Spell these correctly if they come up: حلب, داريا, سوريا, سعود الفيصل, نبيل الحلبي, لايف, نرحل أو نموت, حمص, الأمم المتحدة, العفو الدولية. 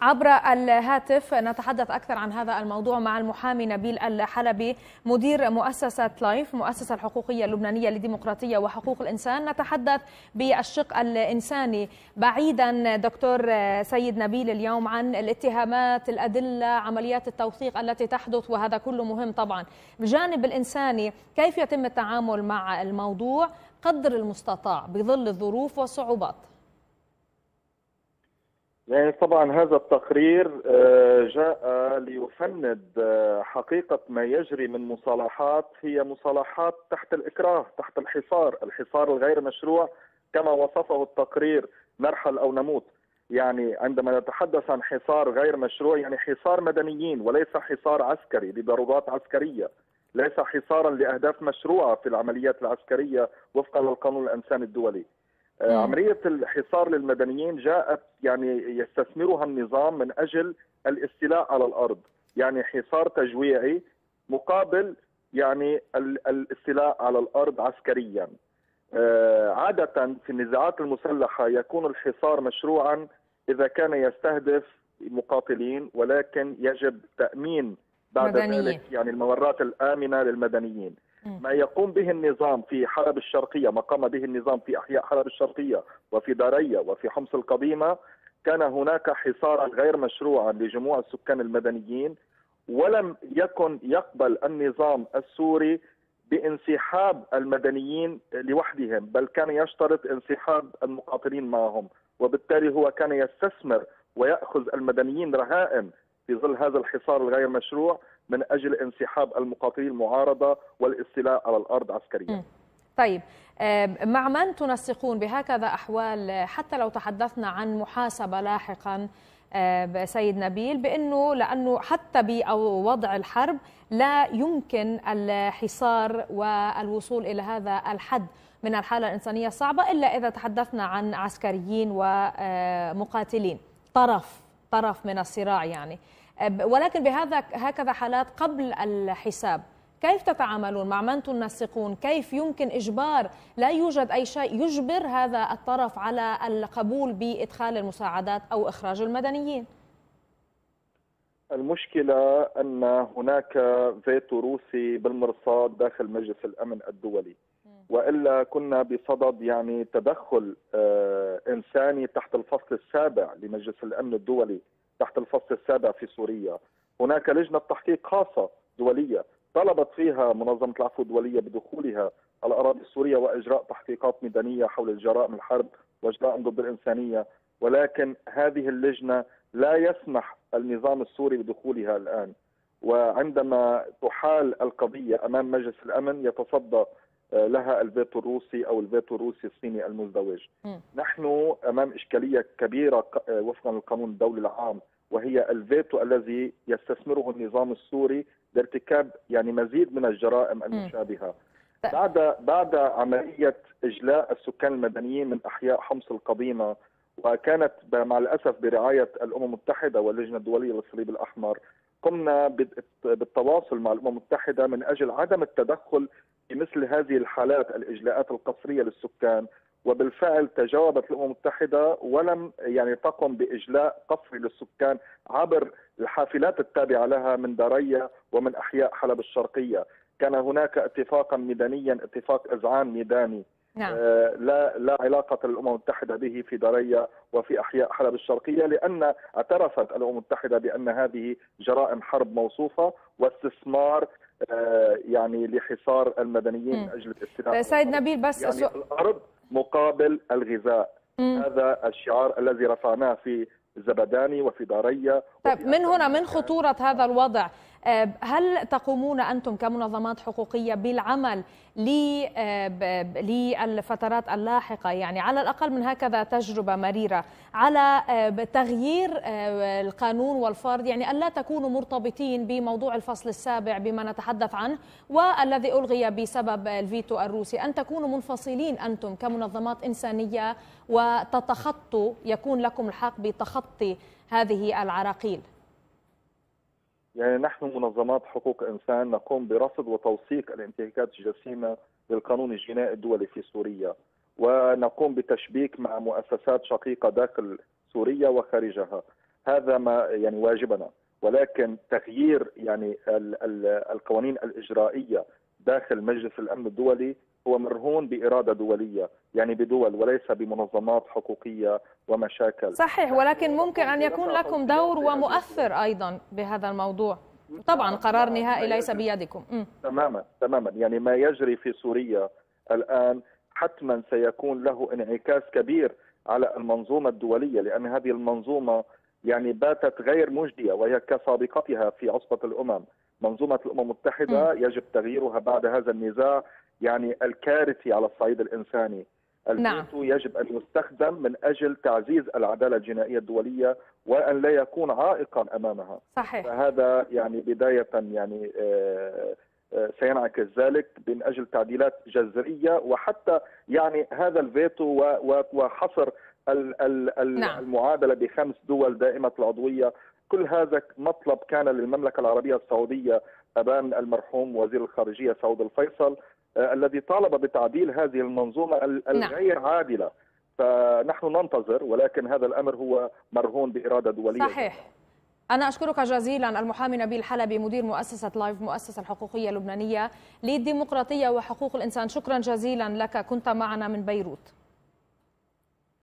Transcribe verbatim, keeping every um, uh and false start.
عبر الهاتف نتحدث أكثر عن هذا الموضوع مع المحامي نبيل الحلبي مدير مؤسسة لايف، مؤسسة الحقوقية اللبنانية للديمقراطية وحقوق الإنسان. نتحدث بالشق الإنساني بعيدا دكتور سيد نبيل اليوم عن الاتهامات، الأدلة، عمليات التوثيق التي تحدث، وهذا كله مهم طبعا. بالجانب الإنساني كيف يتم التعامل مع الموضوع قدر المستطاع بظل الظروف والصعوبات؟ يعني طبعا هذا التقرير جاء ليفند حقيقة ما يجري من مصالحات هي مصالحات تحت الإكراه، تحت الحصار، الحصار الغير مشروع كما وصفه التقرير، نرحل أو نموت. يعني عندما نتحدث عن حصار غير مشروع يعني حصار مدنيين وليس حصار عسكري بضربات عسكرية، ليس حصارا لأهداف مشروعة في العمليات العسكرية وفقا للقانون الإنساني الدولي. عملية الحصار للمدنيين جاءت يعني يستثمرها النظام من أجل الاستيلاء على الأرض، يعني حصار تجويعي مقابل يعني الاستيلاء على الأرض عسكريا. عادة في النزاعات المسلحة يكون الحصار مشروعا إذا كان يستهدف مقاتلين، ولكن يجب تأمين بعد ذلك يعني الممرات الآمنة للمدنيين. ما يقوم به النظام في حلب الشرقية، ما قام به النظام في أحياء حلب الشرقية وفي داريا وفي حمص القديمة، كان هناك حصارا غير مشروعا لجموع السكان المدنيين. ولم يكن يقبل النظام السوري بانسحاب المدنيين لوحدهم، بل كان يشترط انسحاب المقاتلين معهم، وبالتالي هو كان يستثمر ويأخذ المدنيين رهائن في ظل هذا الحصار الغير مشروع من أجل انسحاب المقاتلين المعارضة والاستيلاء على الأرض عسكريا. طيب مع من تنسقون بهكذا أحوال، حتى لو تحدثنا عن محاسبة لاحقا سيد نبيل، بأنه لأنه حتى بوضع الحرب لا يمكن الحصار والوصول إلى هذا الحد من الحالة الإنسانية الصعبة إلا إذا تحدثنا عن عسكريين ومقاتلين، طرف طرف من الصراع يعني. ولكن بهذا هكذا حالات قبل الحساب، كيف تتعاملون؟ مع من تنسقون؟ كيف يمكن إجبار، لا يوجد أي شيء يجبر هذا الطرف على القبول بإدخال المساعدات أو إخراج المدنيين؟ المشكلة أن هناك فيتو روسي بالمرصاد داخل مجلس الأمن الدولي، وإلا كنا بصدد يعني تدخل إنساني تحت الفصل السابع لمجلس الأمن الدولي، تحت الفصل السابع في سوريا. هناك لجنة تحقيق خاصة دولية طلبت فيها منظمة العفو الدولية بدخولها على الأراضي السورية وإجراء تحقيقات ميدانية حول الجرائم الحرب وجرائم ضد الإنسانية، ولكن هذه اللجنة لا يسمح النظام السوري بدخولها الآن. وعندما تحال القضية أمام مجلس الأمن يتصدى لها الفيتو الروسي أو الفيتو الروسي الصيني المزدوج. نحن أمام إشكالية كبيرة وفقا للقانون الدولي العام، وهي الفيتو الذي يستثمره النظام السوري لارتكاب يعني مزيد من الجرائم المشابهة. بعد بعد عملية إجلاء السكان المدنيين من أحياء حمص القديمة، وكانت مع الأسف برعاية الأمم المتحدة واللجنة الدولية للصليب الأحمر، قمنا بالتواصل مع الأمم المتحدة من أجل عدم التدخل في مثل هذه الحالات، الإجلاءات القسرية للسكان. وبالفعل تجاوبت الأمم المتحدة ولم يعني تقم بإجلاء قسري للسكان عبر الحافلات التابعة لها من داريا ومن أحياء حلب الشرقية. كان هناك اتفاقا ميدانيا، اتفاق إذعان ميداني نعم. آه لا لا علاقة للأمم المتحدة به في داريا وفي أحياء حلب الشرقية، لأن اعترفت الأمم المتحدة بأن هذه جرائم حرب موصوفة واستثمار آه يعني لحصار المدنيين م. من أجل الاستيلاء. سيد نبيل بس يعني سو... الأرض مقابل الغذاء، م. هذا الشعار الذي رفعناه في الزبداني وفي داريا. طيب من هنا من خطورة هذا الوضع، هل تقومون أنتم كمنظمات حقوقية بالعمل للفترات اللاحقة، يعني على الأقل من هكذا تجربة مريرة، على تغيير القانون والفرض، يعني ألا تكونوا مرتبطين بموضوع الفصل السابع بما نتحدث عنه والذي ألغي بسبب الفيتو الروسي، أن تكونوا منفصلين أنتم كمنظمات إنسانية وتتخطوا، يكون لكم الحق بتخطي هذه العراقيل؟ يعني نحن منظمات حقوق إنسان نقوم برصد وتوثيق الانتهاكات الجسيمة للقانون الجنائي الدولي في سوريا، ونقوم بتشبيك مع مؤسسات شقيقة داخل سوريا وخارجها. هذا ما يعني واجبنا، ولكن تغيير يعني القوانين الإجرائية داخل مجلس الأمن الدولي هو مرهون بإرادة دولية، يعني بدول وليس بمنظمات حقوقية ومشاكل. صحيح، ولكن ممكن أن يكون لكم دور ومؤثر أيضا بهذا الموضوع. طبعا قرار نهائي ليس بيدكم. م. تماما تماما، يعني ما يجري في سوريا الآن حتما سيكون له انعكاس كبير على المنظومة الدولية، لأن هذه المنظومة يعني باتت غير مجدية وهي كسابقتها في عصبة الأمم. منظومة الأمم المتحدة م. يجب تغييرها بعد هذا النزاع يعني الكارثي على الصعيد الإنساني. الفيتو يجب أن يستخدم من أجل تعزيز العدالة الجنائية الدولية وأن لا يكون عائقا أمامها. صحيح. فهذا يعني بداية يعني سينعكس ذلك من أجل تعديلات جذرية، وحتى يعني هذا الفيتو وحصر المعادلة بخمس دول دائمة العضوية، كل هذا مطلب كان للمملكة العربية السعودية أمام المرحوم وزير الخارجية سعود الفيصل الذي طالب بتعديل هذه المنظومة الغير عادلة. فنحن ننتظر، ولكن هذا الأمر هو مرهون بإرادة دولية. صحيح. أنا أشكرك جزيلا المحامي نبيل الحلبي، مدير مؤسسة لايف، مؤسسة الحقوقية اللبنانية للديمقراطية وحقوق الإنسان. شكرا جزيلا لك، كنت معنا من بيروت.